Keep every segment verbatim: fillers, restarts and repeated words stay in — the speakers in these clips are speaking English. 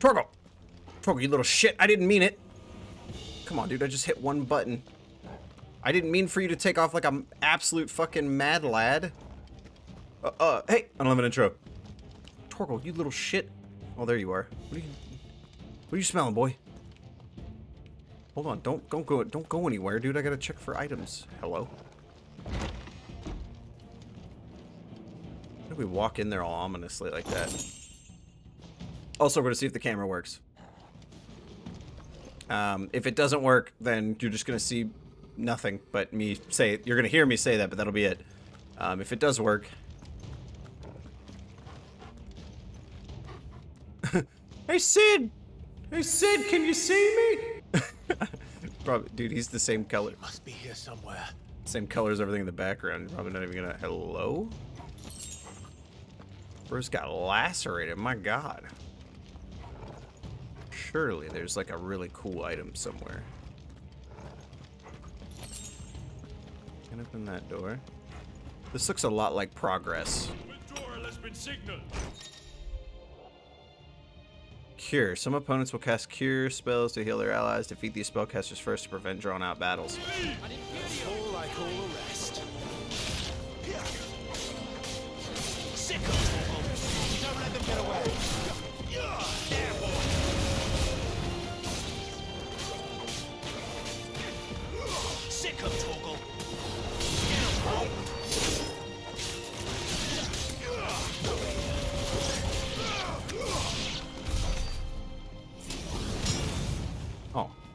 Torgal! Torgal, you little shit. I didn't mean it. Come on, dude. I just hit one button. I didn't mean for you to take off like an absolute fucking mad lad. Uh, uh, hey! Unlimited intro. Torgal, you little shit. Oh, there you are. What are you, what are you smelling, boy? Hold on. Don't, don't go, don't go anywhere, dude. I gotta check for items. Hello? Why did we walk in there all ominously like that? Also, we're gonna see if the camera works. Um, if it doesn't work, then you're just gonna see nothing but me say it. You're gonna hear me say that, but that'll be it. Um, if it does work. Hey, Cid! Hey, Cid, can you see me? Probably, dude, he's the same color. Must be here somewhere. Same color as everything in the background. You're probably not even gonna. Hello? Bro's got lacerated. My god. Surely there's like a really cool item somewhere. Can open that door. This looks a lot like progress. Cure. Some opponents will cast cure spells to heal their allies. Defeat these spellcasters first to prevent drawn-out battles.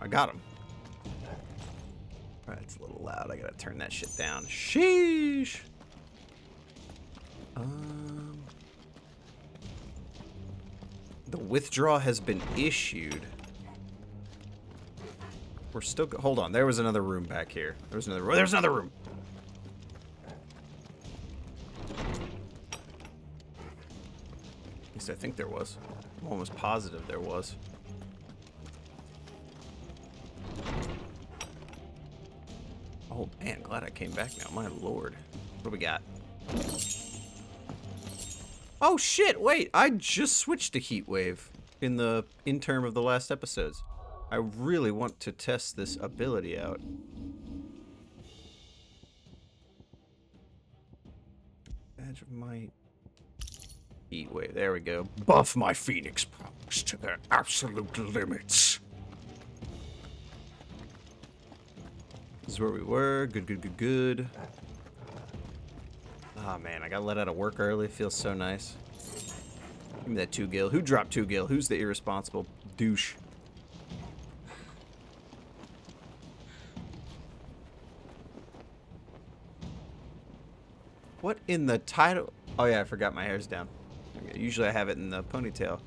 Got him. All right, it's a little loud. I gotta turn that shit down. Sheesh. Um, the withdrawal has been issued. We're still. Go Hold on. There was another room back here. There was another. Room. There's another room. At least I think there was. I'm almost positive there was. Oh man, glad I came back now. My lord. What do we got? Oh shit, wait. I just switched to heat wave in the interim of the last episodes. I really want to test this ability out. Edge of my heat wave. There we go. Buff my Phoenix powers to their absolute limits. This is where we were. Good, good, good, good. Ah, oh, man, I got let out of work early. Feels so nice. Give me that two gil. Who dropped two gil? Who's the irresponsible douche? What in the title? Oh, yeah, I forgot my hair's down. Okay, usually I have it in the ponytail.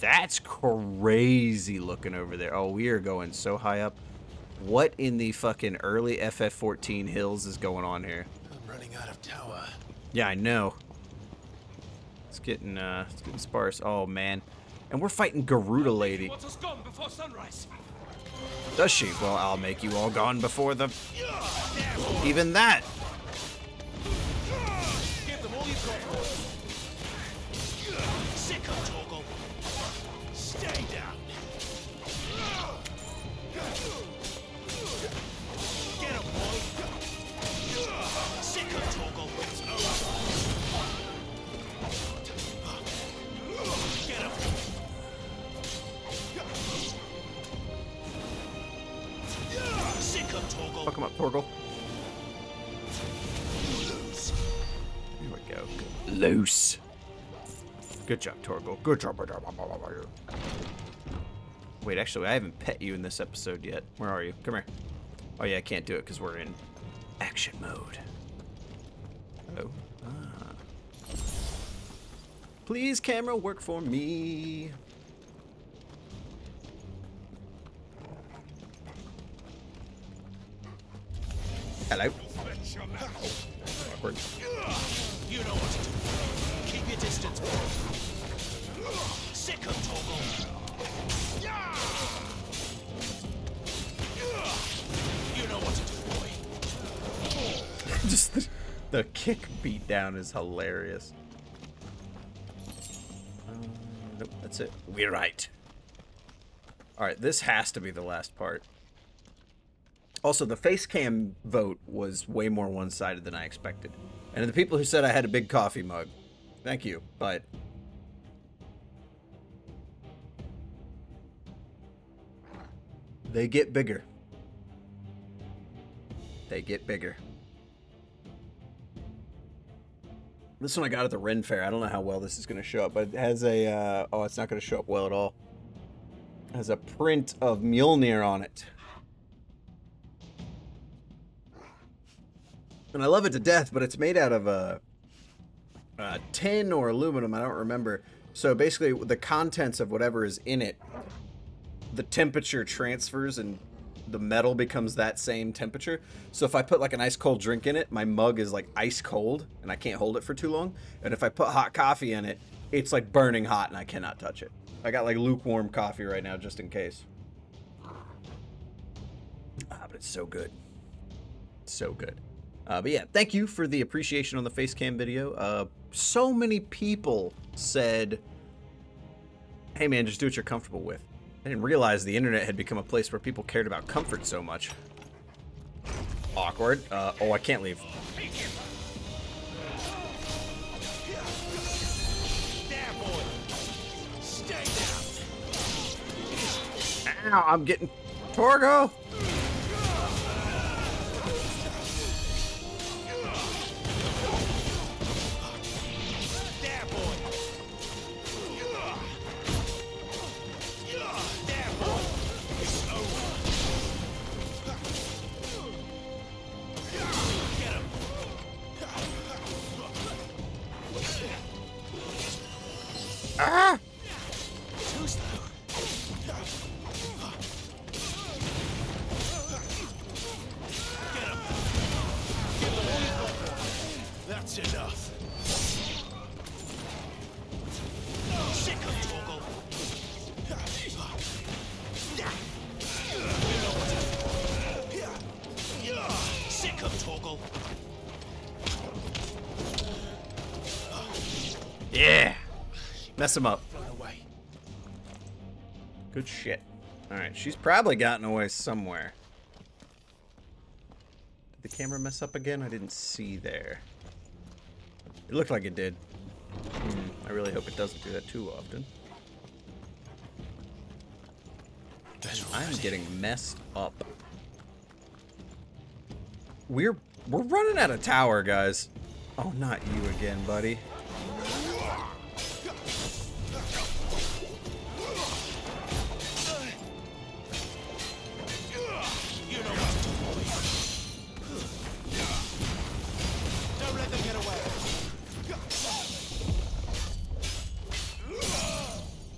That's crazy looking over there. Oh, we are going so high up. What in the fucking early F F fourteen hills is going on here? I'm running out of tower. Yeah, I know. It's getting uh, it's getting sparse. Oh man, and we're fighting Garuda lady. Gone before sunrise. Does she? Well, I'll make you all gone before the even that. Give them all you've got. Sick of Torgal. Stay down. Fuck him up, Torgal. Here we go. Good. Loose. Good job, Torgal. Good job. Wait, actually, I haven't pet you in this episode yet. Where are you? Come here. Oh, yeah, I can't do it because we're in action mode. Oh. Ah. Please, camera, work for me. Hello. Awkward. You know what to do. Keep your distance. Sick of Torgal. You know what to do, boy. Just the, the kick beat down is hilarious. Um, nope, that's it. We're right. Alright, this has to be the last part. Also, the face cam vote was way more one-sided than I expected. And the people who said I had a big coffee mug, thank you, but... they get bigger. They get bigger. This one I got at the Ren Fair. I don't know how well this is going to show up, but it has a... Uh, oh, it's not going to show up well at all. It has a print of Mjolnir on it. And I love it to death, but it's made out of a, a tin or aluminum, I don't remember. So basically, the contents of whatever is in it, the temperature transfers and the metal becomes that same temperature. So if I put like an ice cold drink in it, my mug is like ice cold and I can't hold it for too long. And if I put hot coffee in it, it's like burning hot and I cannot touch it. I got like lukewarm coffee right now just in case. Ah, but it's so good. It's so good. Uh, but yeah, thank you for the appreciation on the face cam video. Uh, so many people said, hey man, just do what you're comfortable with. I didn't realize the internet had become a place where people cared about comfort so much. Awkward. Uh, oh, I can't leave. Ow, I'm getting... Torgal! Ah! That's enough. Sick of Torgal. Sick of Torgal. Yeah. Mess him up. Run away. Good shit. Alright, she's probably gotten away somewhere. Did the camera mess up again? I didn't see there. It looked like it did. I really hope it doesn't do that too often. I'm getting messed up. We're we're running out of tower, guys. Oh, not you again, buddy.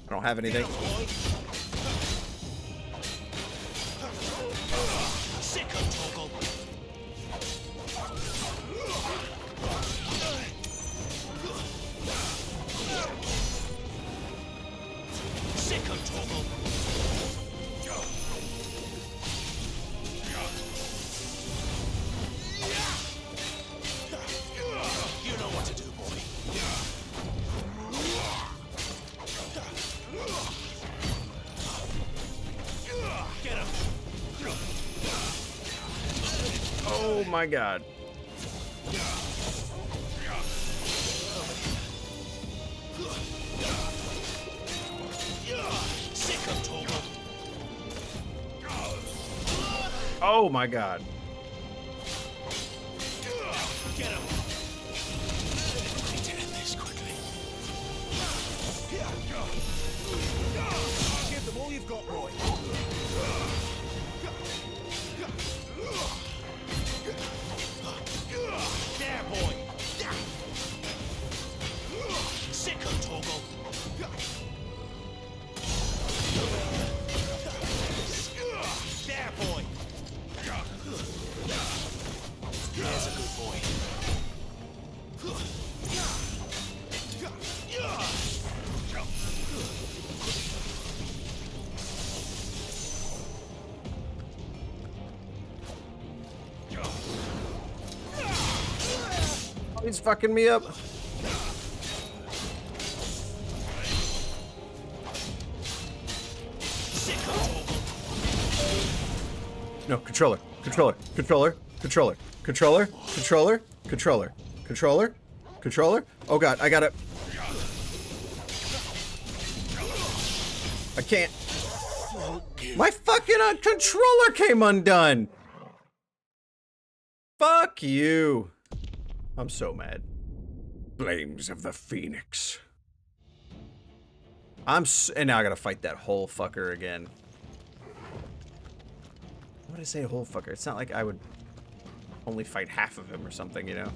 I don't have anything. Oh my god. Oh my god. He's fucking me up. Sick of No, controller, controller, controller, controller, controller, controller, controller, controller, controller. Oh god, I gotta. I can't. My fucking controller came undone. Fuck you. I'm so mad. Flames of the Phoenix. I'm s- and now I gotta fight that whole fucker again. Why did I say whole fucker? It's not like I would only fight half of him or something, you know?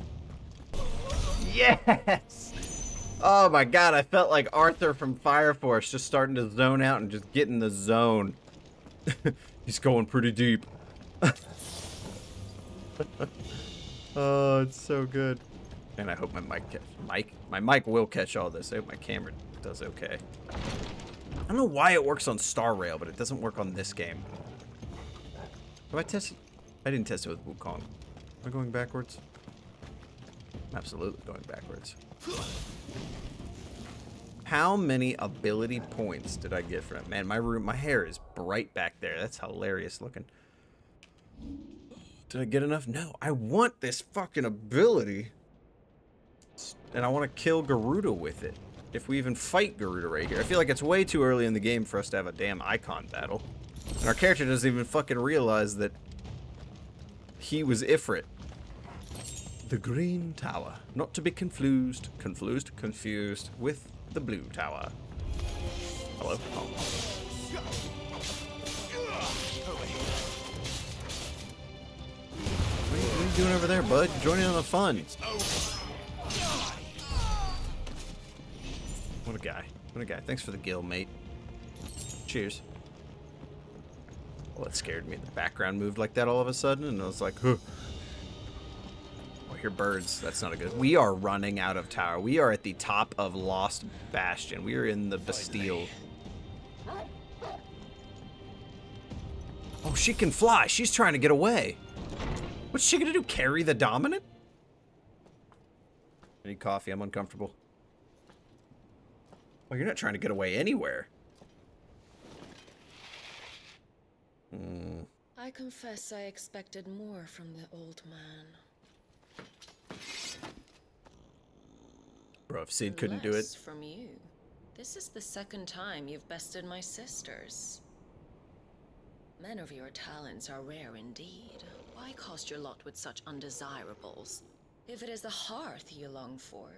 Yes! Oh my god, I felt like Arthur from Fire Force just starting to zone out and just get in the zone. He's going pretty deep. Oh, it's so good. And I hope my mic catch, mic, my mic will catch all this. I hope my camera does okay. I don't know why it works on Star Rail, but it doesn't work on this game. Have I tested? I didn't test it with Wukong. Am I going backwards? I'm absolutely going backwards. How many ability points did I get from it? Man, my room, my hair is bright back there. That's hilarious looking. Did I get enough? No, I want this fucking ability. And I want to kill Garuda with it. If we even fight Garuda right here. I feel like it's way too early in the game for us to have a damn icon battle. And our character doesn't even fucking realize that he was Ifrit. The Green Tower. Not to be confused. Confused? Confused with the Blue Tower. Hello? Oh. What are you doing over there, bud? Join in on the fun. What a guy. What a guy. Thanks for the gill, mate. Cheers. Well, it scared me. The background moved like that all of a sudden, and I was like, huh. Oh, I hear birds. That's not a good... We are running out of tower. We are at the top of Lost Bastion. We are in the Bastille. Oh, she can fly. She's trying to get away. What's she gonna do? Carry the dominant? I need coffee. I'm uncomfortable. Well, you're not trying to get away anywhere. Mm. I confess I expected more from the old man. Bro, if Cid couldn't do it. From you. This is the second time you've bested my sisters. Men of your talents are rare indeed. Why cast your lot with such undesirables? If it is the hearth you long for,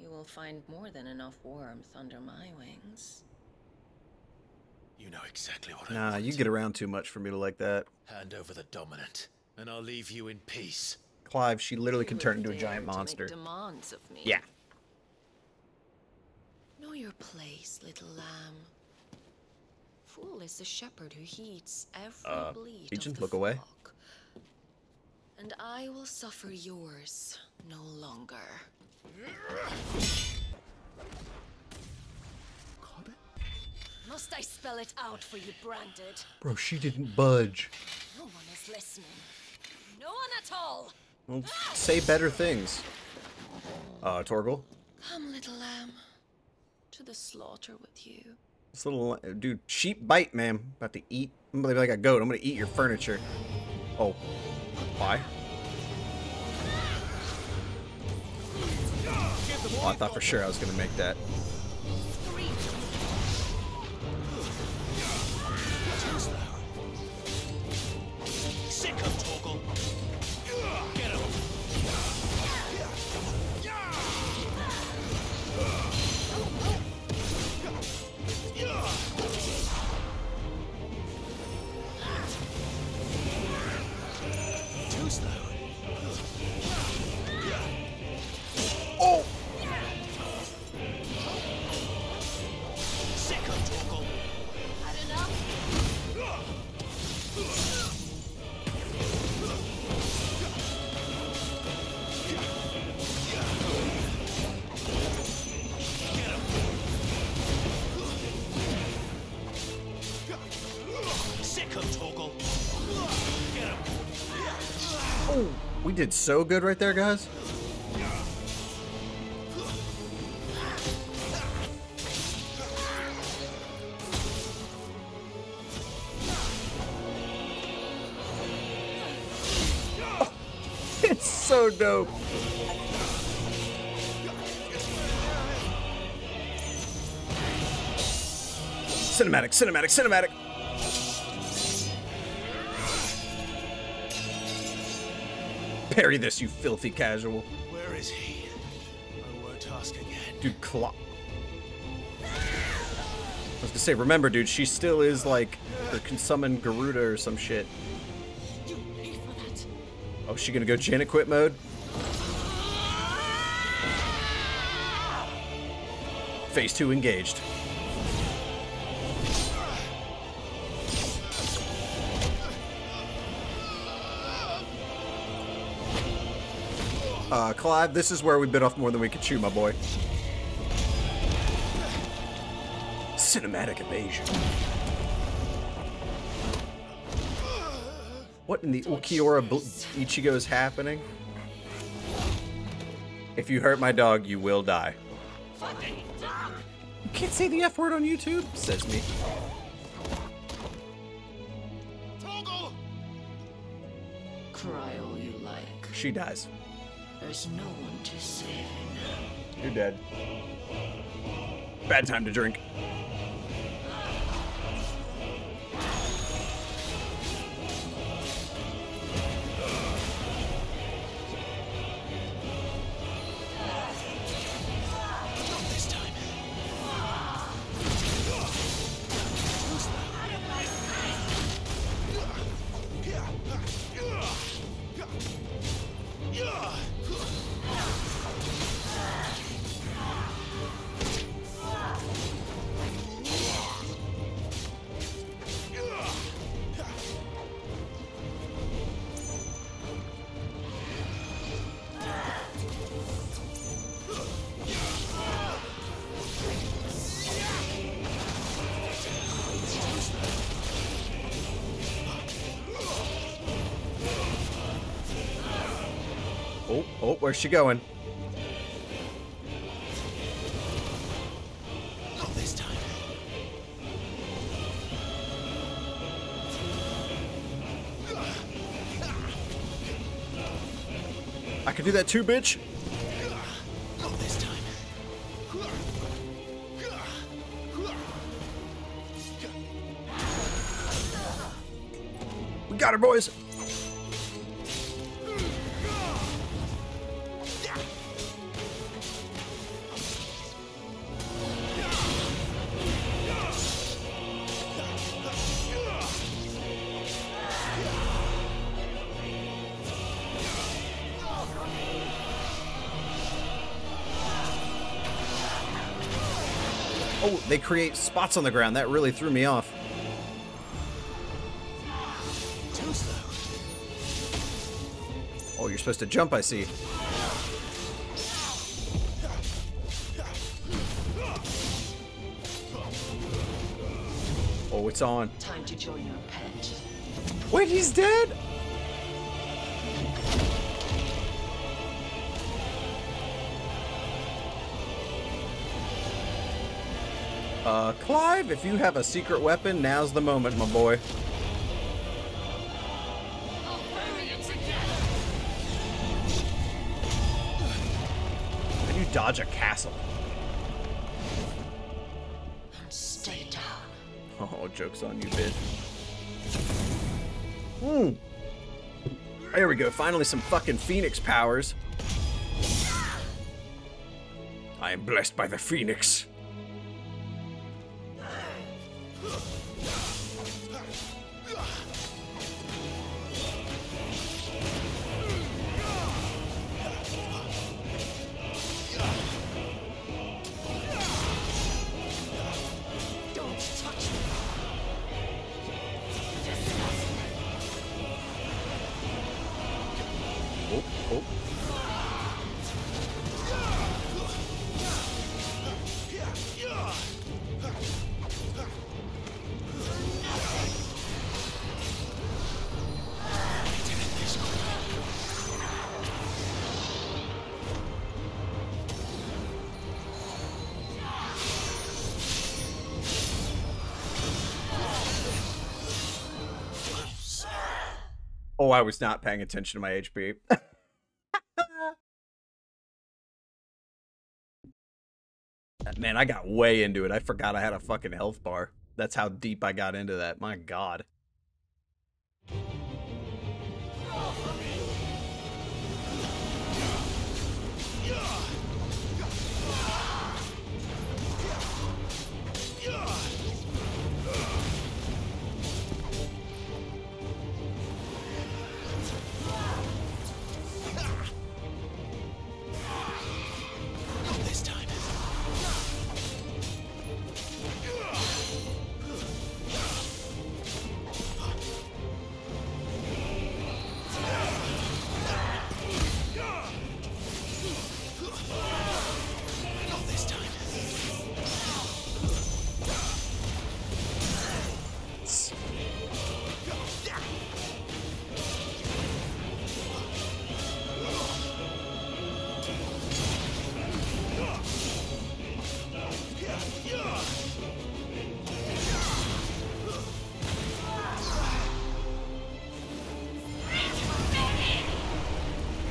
you will find more than enough warmth under my wings. You know exactly what I Nah, want. You get around too much for me to like that. Hand over the dominant, and I'll leave you in peace. Clive, she literally you can turn into a giant monster. Demands of me. Yeah. Know your place, little lamb. Fool is the shepherd who heeds every uh, bleat Agent, of the look flock. Away. And I will suffer yours no longer. Must I spell it out for you, branded? Bro, she didn't budge. No one is listening. No one at all. Well, say better things. Uh, Torgal. Come, little lamb, to the slaughter with you. This little dude, sheep bite, ma'am. About to eat. I'm gonna be like a goat. I'm gonna eat your furniture. Oh. Why? Oh, I thought for sure I was gonna make that. We did so good right there, guys. so dope. Cinematic, cinematic, cinematic. Parry this, you filthy casual. Where is he? I won't ask again. Dude, Clock. I was gonna say, remember, dude, she still is like, or can summon Garuda or some shit. You pay for that. Oh, is she gonna go Janet Quit mode? Phase two engaged. Uh, Clive, this is where we bit off more than we could chew, my boy. Cinematic evasion. What in the Ukiora Ichigo is happening? If you hurt my dog, you will die. Fucking dog. You can't say the F word on YouTube, says me. Torgal. Cry all you like. She dies. There's no one to save you now. You're dead. Bad time to drink. Not this time. Oh, oh, where's she going? Not this time. I can do that too, bitch. Not this time. We got her, boys. Oh, they create spots on the ground. That really threw me off. Too slow. Oh, you're supposed to jump, I see. Oh, it's on. Time to join your pet. Wait, he's dead? Uh, Clive, if you have a secret weapon, now's the moment, my boy. I'll bury you together. How do you dodge a castle? Stay down. Oh, joke's on you, bitch. Hmm. There we go. Finally, some fucking Phoenix powers. I am blessed by the Phoenix. Oh, oh. Oh, I was not paying attention to my H P. Man, I got way into it. I forgot I had a fucking health bar. That's how deep I got into that. My God.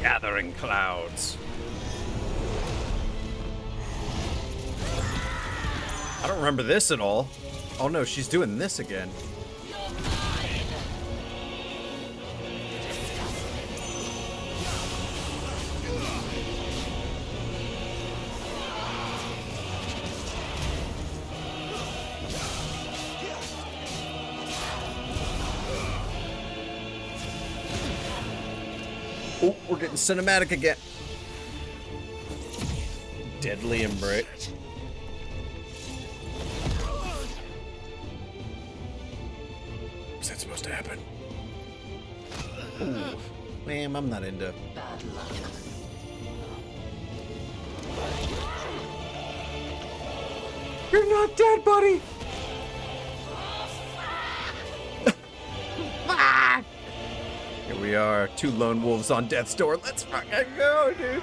Gathering clouds. I don't remember this at all. Oh no, she's doing this again. Cinematic again. Deadly Embrace. Is that supposed to happen? Ooh. Man, I'm not into bad luck. You're not dead, buddy. We are two lone wolves on death's door. Let's fucking go, dude.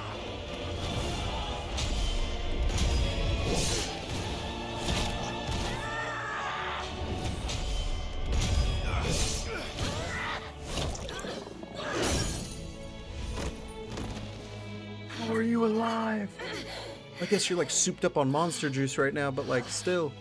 How are you alive? I guess you're like souped up on monster juice right now, but like still.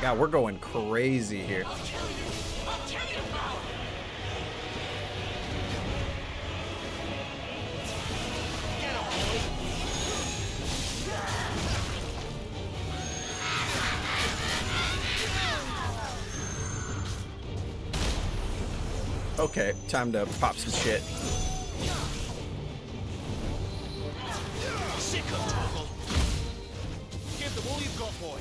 God, we're going crazy here. I'll kill you. I'll kill you now. Get away. Okay, time to pop some shit. Sick of Torgal. Give them all you've got, boy.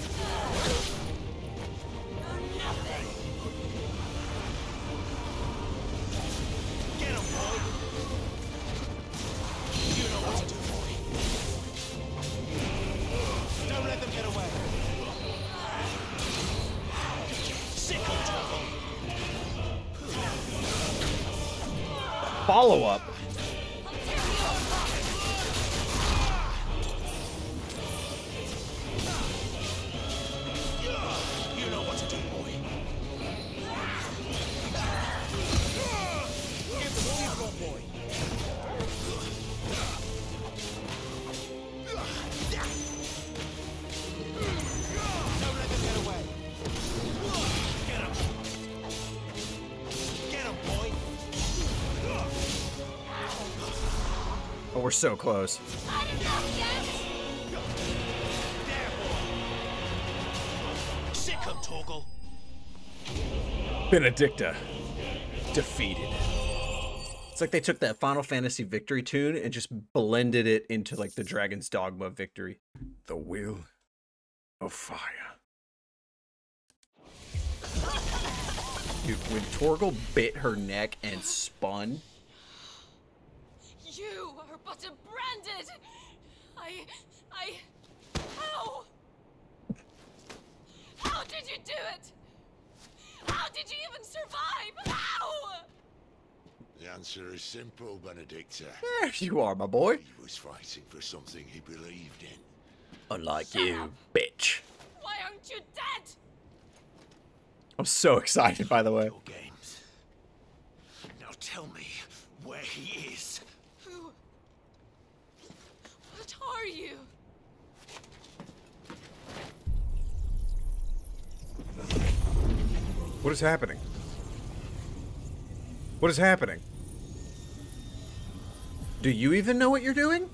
Follow up. We're so close. I did not yet. Sick of Torgal. Benedikta defeated. It's like they took that Final Fantasy victory tune and just blended it into like the Dragon's Dogma victory. The will of fire. Dude, when Torgal bit her neck and spun. You are but a branded! I... I... How? How did you do it? How did you even survive? How? The answer is simple, Benedikta. There you are, my boy. He was fighting for something he believed in. Unlike Shut you, up. bitch. Why aren't you dead? I'm so excited, by the way. Your games. Now tell me where he is. Who? What are you? What is happening? What is happening? Do you even know what you're doing?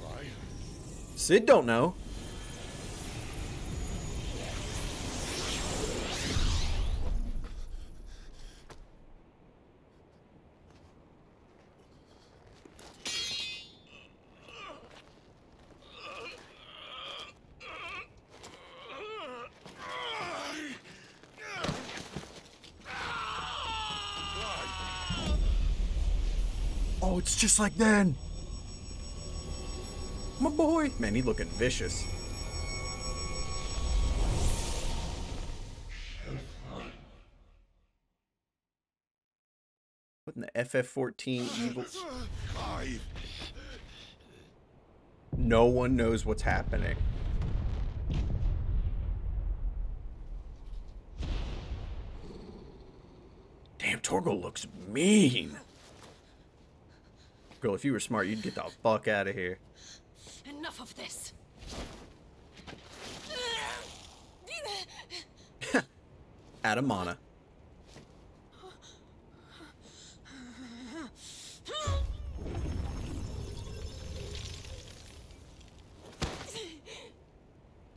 Why? Cid don't know. It's just like then. My boy. Man, he looking vicious. What in the F F fourteen evil? No one knows what's happening. Damn, Torgal looks mean. Girl, if you were smart, you'd get the fuck out of here. Enough of this. Out of mana.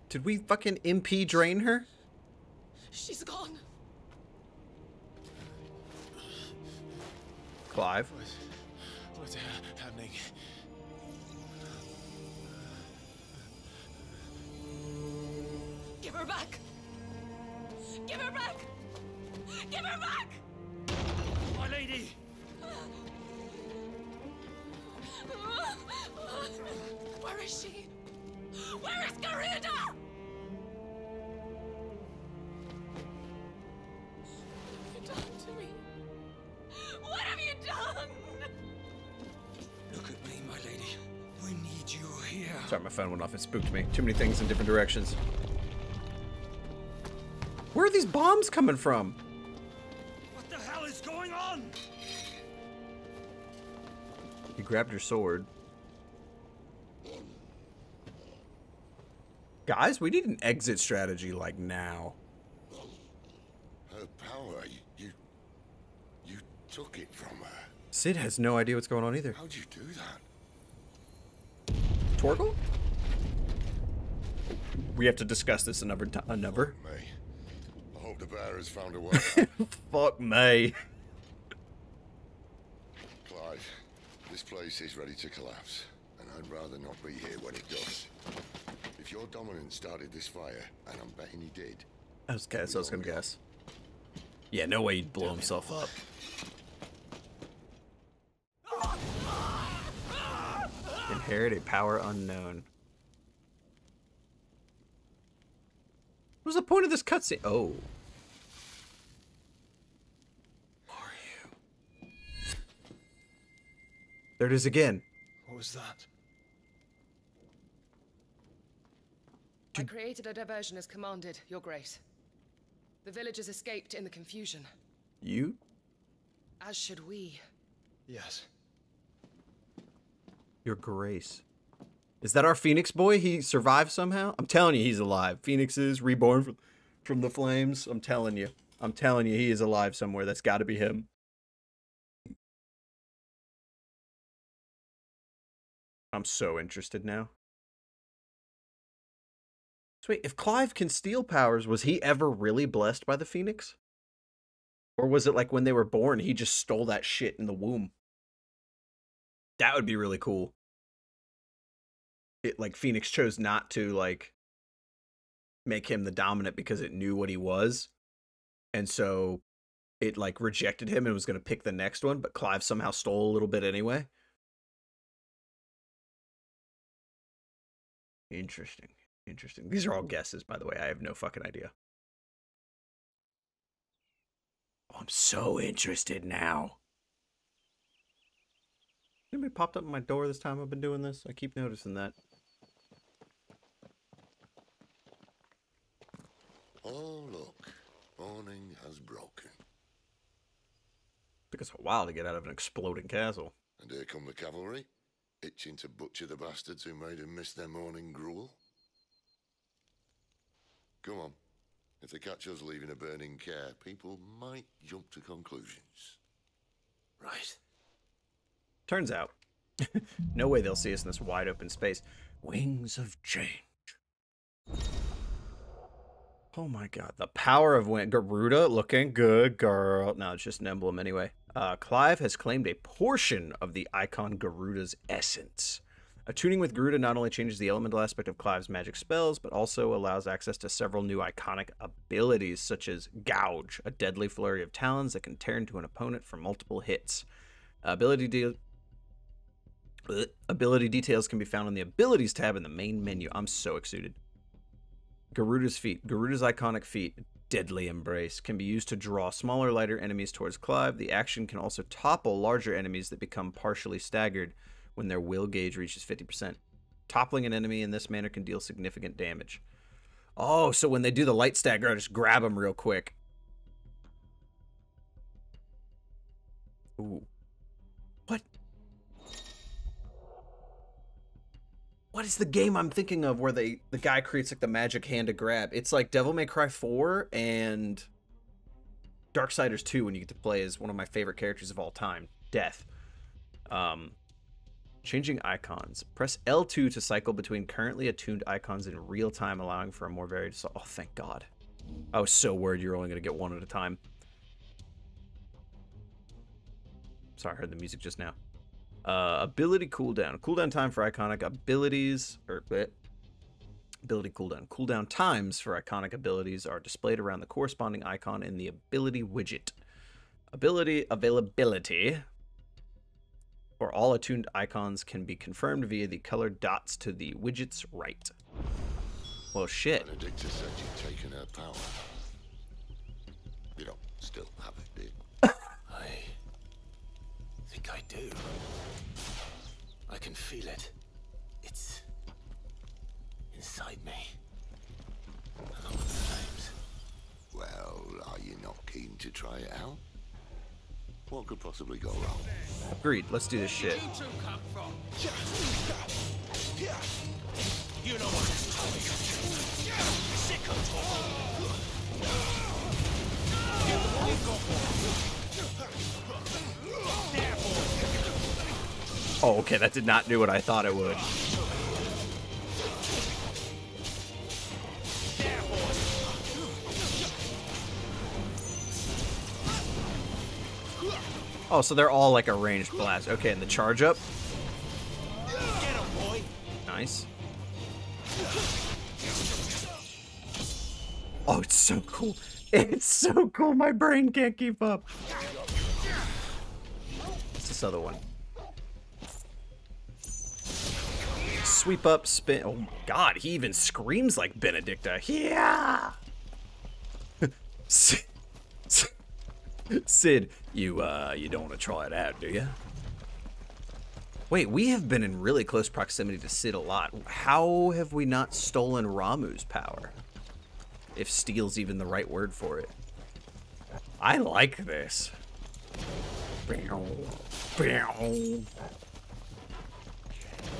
Did we fucking M P drain her? She's gone. Clive. Happening. Give her back. Give her back. Give her back. My lady. Where is she? Where is Garuda? What have you done to me? What have you done? Look at me, my lady. We need you here. Sorry, my phone went off. It spooked me. Too many things in different directions. Where are these bombs coming from? What the hell is going on? You grabbed your sword. Guys, we need an exit strategy like now. Her power, you... You took it from her. Cid has no idea what's going on either. How'd you do that? Torgal? We have to discuss this another time. Another? Fuck me. I hope the bear has found a way out. Fuck me. Clive, this place is ready to collapse, and I'd rather not be here when it does. If your dominant started this fire, and I'm betting he did. I was, guess, I was gonna guess. Yeah, no way he'd blow himself up. Inherit a power unknown. What was the point of this cutscene? Oh. Are you? There it is again. What was that? I created a diversion as commanded, Your Grace. The villagers escaped in the confusion. You? As should we. Yes. Your Grace. Is that our Phoenix boy? He survived somehow? I'm telling you, he's alive. Phoenix is reborn from, from the flames. I'm telling you. I'm telling you, he is alive somewhere. That's got to be him. I'm so interested now. So wait, if Clive can steal powers, was he ever really blessed by the Phoenix? Or was it like when they were born, he just stole that shit in the womb? That would be really cool. It, like, Phoenix chose not to, like, make him the dominant because it knew what he was. And so it, like, rejected him and was going to pick the next one, but Clive somehow stole a little bit anyway. Interesting. Interesting. These are all guesses, by the way. I have no fucking idea. Oh, I'm so interested now. Anybody popped up at my door this time I've been doing this? I keep noticing that. Oh, look. Morning has broken. Took us a while to get out of an exploding castle. And here come the cavalry, itching to butcher the bastards who made them miss their morning gruel. Come on. If they catch us leaving a burning care, people might jump to conclusions. Right. Turns out, no way they'll see us in this wide open space. Wings of Change. Oh my god, the power of wind. Garuda looking good, girl. No, it's just an emblem anyway. Uh, Clive has claimed a portion of the icon Garuda's essence. Attuning with Garuda not only changes the elemental aspect of Clive's magic spells, but also allows access to several new iconic abilities, such as Gouge, a deadly flurry of talons that can tear into an opponent for multiple hits. Ability, de Blech. Ability details can be found on the Abilities tab in the main menu. I'm so excited. Garuda's feat. Garuda's iconic feat, Deadly Embrace, can be used to draw smaller, lighter enemies towards Clive. The action can also topple larger enemies that become partially staggered when their will gauge reaches fifty percent. Toppling an enemy in this manner can deal significant damage. Oh, so when they do the light stagger, I just grab them real quick. Ooh. What? What is the game I'm thinking of where they the guy creates like the magic hand to grab? It's like Devil May Cry four and Darksiders two when you get to play as one of my favorite characters of all time, Death. Um... Changing icons. Press L two to cycle between currently attuned icons in real time, allowing for a more varied... Oh, thank God. I was so worried you were only going to get one at a time. Sorry, I heard the music just now. Uh, ability cooldown. Cooldown time for iconic abilities... Or, bleh. Ability cooldown. Cooldown times for iconic abilities are displayed around the corresponding icon in the ability widget. Ability availability... or all attuned icons can be confirmed via the colored dots to the widget's right. Well, shit. Benedikta said you'd taken her power. You don't still have it, do you? I think I do. I can feel it. It's inside me. Along with the flames. Well, are you not keen to try it out? What could possibly go wrong? Agreed, let's do this shit. Oh, okay, that did not do what I thought it would. Oh, so they're all like a ranged blast. Okay, and the charge up. Get him, boy. Nice. Oh, it's so cool. It's so cool. My brain can't keep up. What's this other one? Sweep up, spin. Oh my god, he even screams like Benedikta. Yeah. Cid, you, uh, you don't want to try it out, do you? Wait, we have been in really close proximity to Cid a lot. How have we not stolen Ramuh's power? If steal's even the right word for it. I like this.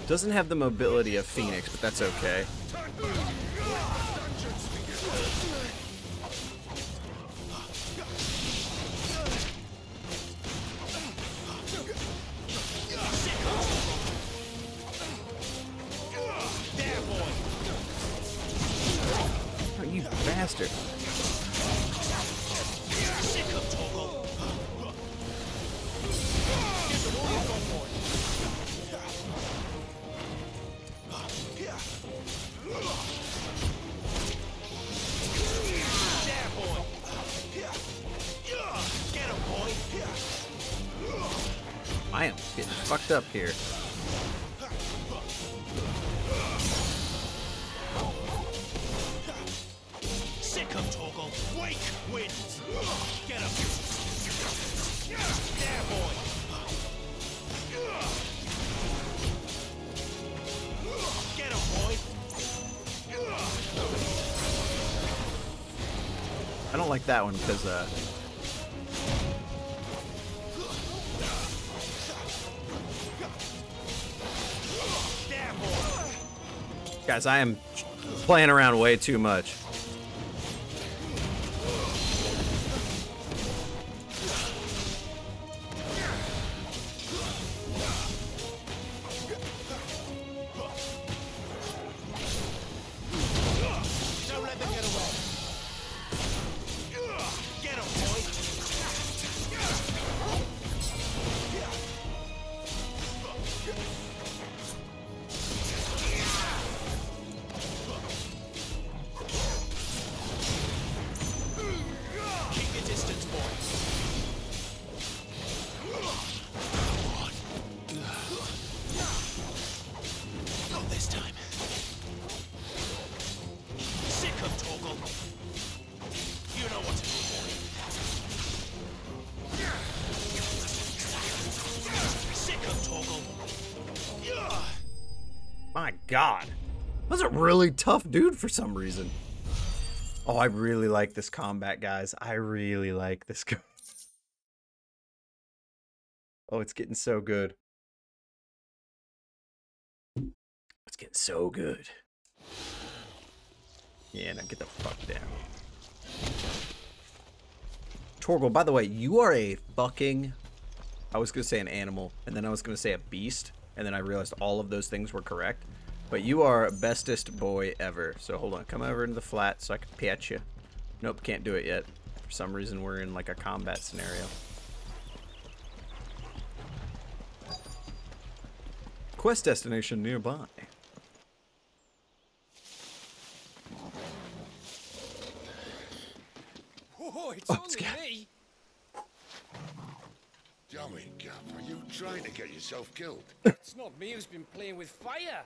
Doesn't have the mobility of Phoenix, but that's okay. Bastard. I am getting fucked up here. I don't like that one because uh guys, I am playing around way too much. Really tough dude for some reason. Oh, I really like this combat, guys. I really like this. Oh, it's getting so good. It's getting so good. Yeah, now get the fuck down. Torgal, by the way, you are a fucking... I was going to say an animal, and then I was going to say a beast, and then I realized all of those things were correct. But you are bestest boy ever. So hold on, come over into the flat so I can pet you. Nope, can't do it yet. For some reason, we're in like a combat scenario. Quest destination nearby. Oh, it's oh, only it's me. Dummy Gaff, are you trying to get yourself killed? It's not me who's been playing with fire.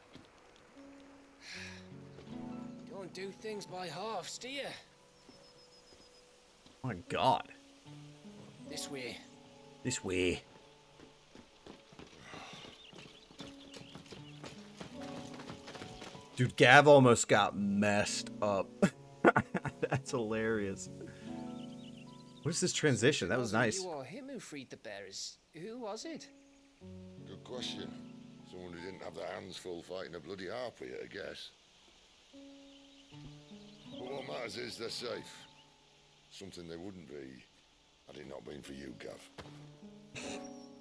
Don't do things by halves, do you? Oh my God. This way. This way. Dude, Gav almost got messed up. That's hilarious. What's this transition? That was nice. You or him who freed the bearers. Who was it? Good question. Someone who didn't have their hands full fighting a bloody harpy, I guess. But what matters is they're safe. Something they wouldn't be had it not been for you, Gav.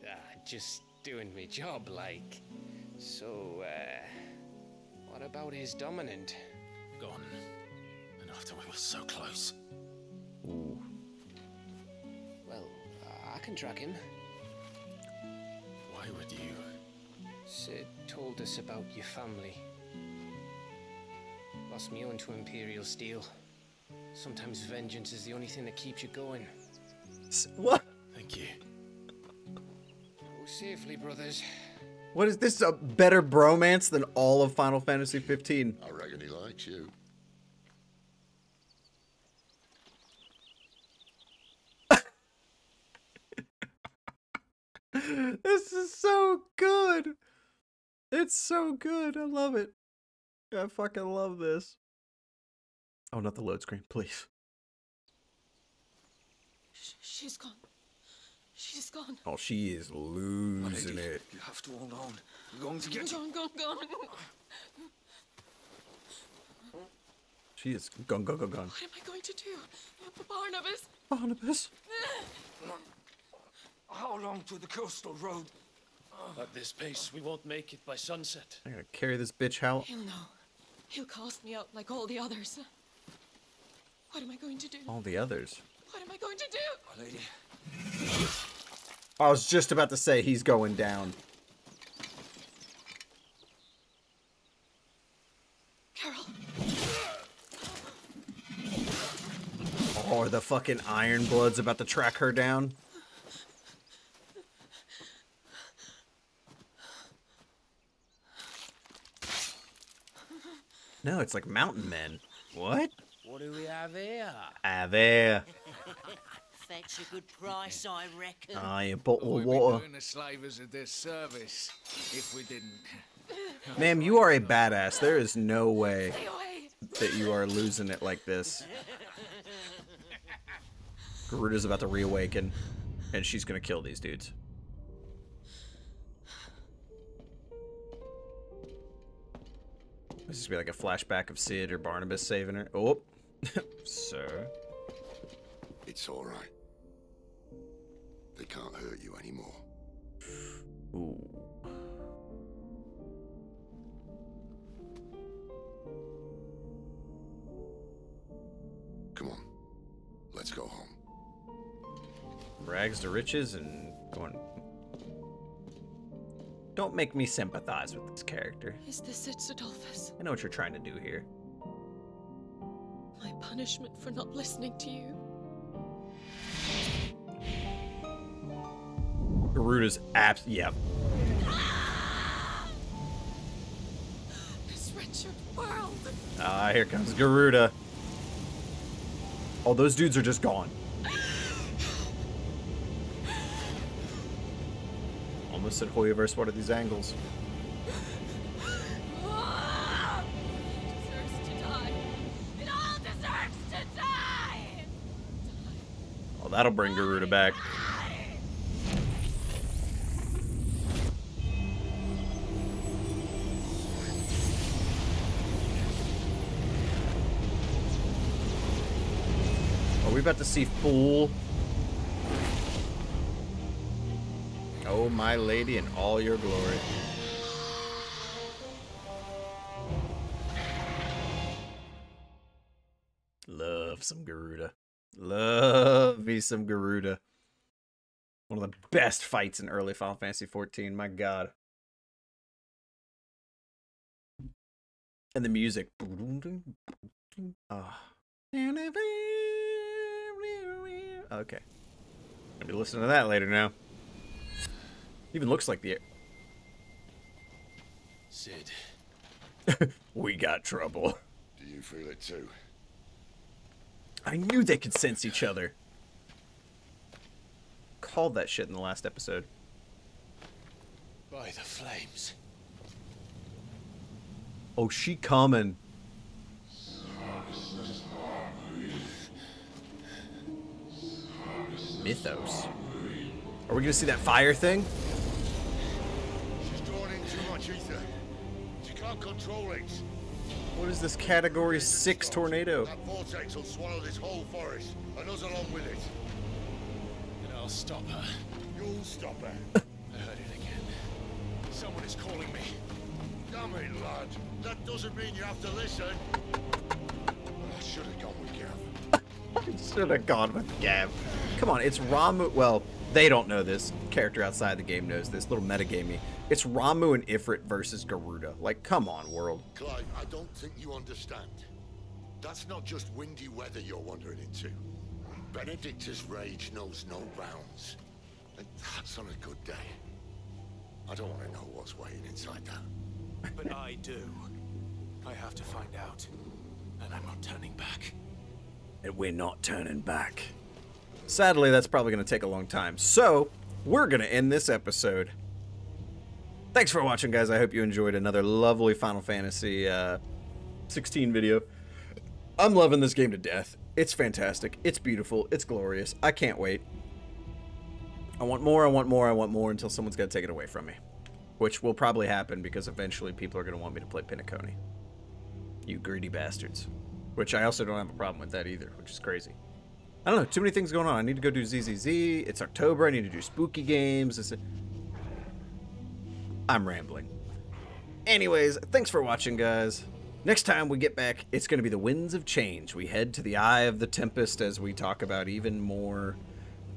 Ah, just doing me job, like. So, uh, what about his dominant? Gone. And after we were so close. Ooh. Well, uh, I can track him. Why would you? Cid told us about your family. Lost me on to Imperial Steel. Sometimes vengeance is the only thing that keeps you going. S what? Thank you. Go safely, brothers. What is this, a better bromance than all of Final Fantasy fifteen? I reckon he likes you. This is so good. It's so good. I love it. I fucking love this. Oh, not the load screen, please. She's gone. She's gone. Oh, she is losing it. You have to hold on. We're going to get you. Gone, gone, gone. She is gone, gone, gone, gone. What am I going to do? Barnabas. Barnabas. How long to the coastal road? At this pace, we won't make it by sunset. I'm gonna carry this bitch out. He'll know. He'll cast me out like all the others. What am I going to do? All the others. What am I going to do? Oh, lady. I was just about to say he's going down. Carol. Oh, are the fucking Iron Bloods about to track her down? No, it's like mountain men. What? What do we have here? Have here. Fetch a good price, I reckon. Ah, you bottle of water. We'd be doing the slavers a disservice if we didn't. Ma'am, you are a badass. There is no way that you are losing it like this. Garuda's about to reawaken, and she's gonna kill these dudes. This is gonna be like a flashback of Cid or Barnabas saving her. Oh, sir. It's all right. They can't hurt you anymore. Ooh. Come on, let's go home. Rags to riches and going. Don't make me sympathize with this character. Is this it, Sidolphus? I know what you're trying to do here. My punishment for not listening to you. Garuda's abs. Yep. This wretched world. Ah, here comes Garuda. Oh, those dudes are just gone. Almost said Hoyaverse, what are these angles? It deserves to die. It all deserves to die. Oh, that'll bring Garuda back. We're about to see fool. Oh, my lady, in all your glory. Love some Garuda. Love me some Garuda. One of the best fights in early Final Fantasy fourteen. My God. And the music. Ah. Oh. Okay. I'll be listening to that later now. Even looks like the... Cid. We got trouble. Do you feel it too? I knew they could sense each other. Called that shit in the last episode. By the flames. Oh, she coming. Mythos. Are we gonna see that fire thing? She's drawing in too much ether. She can't control it. What is this category six tornado? That vortex will swallow this whole forest and us along with it. And I'll stop her. You'll stop her. I heard it again. Someone is calling me. Damn it, lad. That doesn't mean you have to listen. I should have gone with Gav. I should have gone with Gav. Come on, it's Ramuh. Well, they don't know this. Character outside the game knows this. Little metagamey. It's Ramuh and Ifrit versus Garuda. Like, come on, world. Clive, I don't think you understand. That's not just windy weather you're wandering into. Benedikta's rage knows no bounds. And that's on a good day. I don't want to know what's waiting inside that. But I do. I have to find out. And I'm not turning back. And we're not turning back. Sadly, that's probably going to take a long time. So, we're going to end this episode. Thanks for watching, guys. I hope you enjoyed another lovely Final Fantasy uh, sixteen video. I'm loving this game to death. It's fantastic. It's beautiful. It's glorious. I can't wait. I want more, I want more, I want more until someone's got to take it away from me. Which will probably happen because eventually people are going to want me to play Penacony. You greedy bastards. Which I also don't have a problem with that either, which is crazy. I don't know, too many things going on. I need to go do Z Z Z. It's October. I need to do spooky games. It's... I'm rambling. Anyways, thanks for watching, guys. Next time we get back, it's going to be the Winds of Change. We head to the Eye of the Tempest as we talk about even more.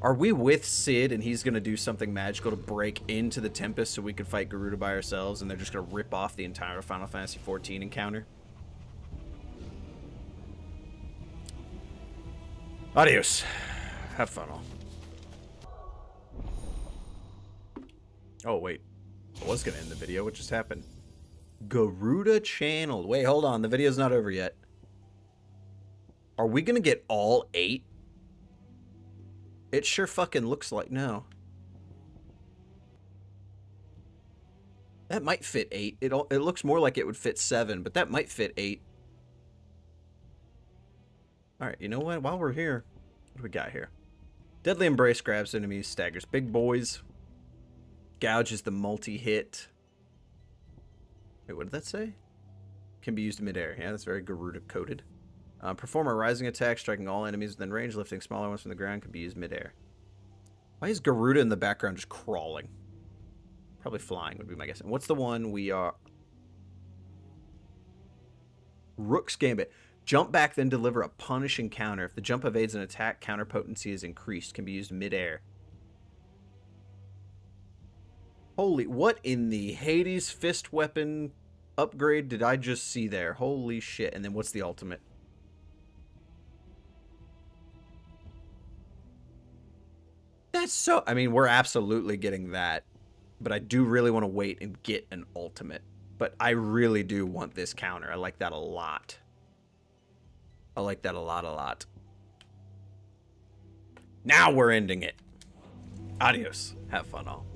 Are we with Cid and he's going to do something magical to break into the Tempest so we can fight Garuda by ourselves and they're just going to rip off the entire Final Fantasy fourteen encounter? Adios. Have fun all. Oh, wait. I was going to end the video. What just happened? Garuda channeled. Wait, hold on. The video's not over yet. Are we going to get all eight? It sure fucking looks like no. That might fit eight. It, all, it looks more like it would fit seven, but that might fit eight. All right, you know what? While we're here, what do we got here? Deadly Embrace grabs enemies, staggers big boys, gouges the multi-hit. Wait, what did that say? Can be used in midair. Yeah, that's very Garuda coded. Uh, perform a rising attack, striking all enemies within range, lifting smaller ones from the ground, can be used midair. Why is Garuda in the background just crawling? Probably flying would be my guess. And what's the one we are... Rook's Gambit. Jump back, then deliver a punishing counter. If the jump evades an attack, counter potency is increased. Can be used midair. Holy, what in the Hades fist weapon upgrade did I just see there? Holy shit. And then what's the ultimate? That's so... I mean, we're absolutely getting that. But I do really want to wait and get an ultimate. But I really do want this counter. I like that a lot. I like that a lot, a lot. Now we're ending it. Adios. Have fun all.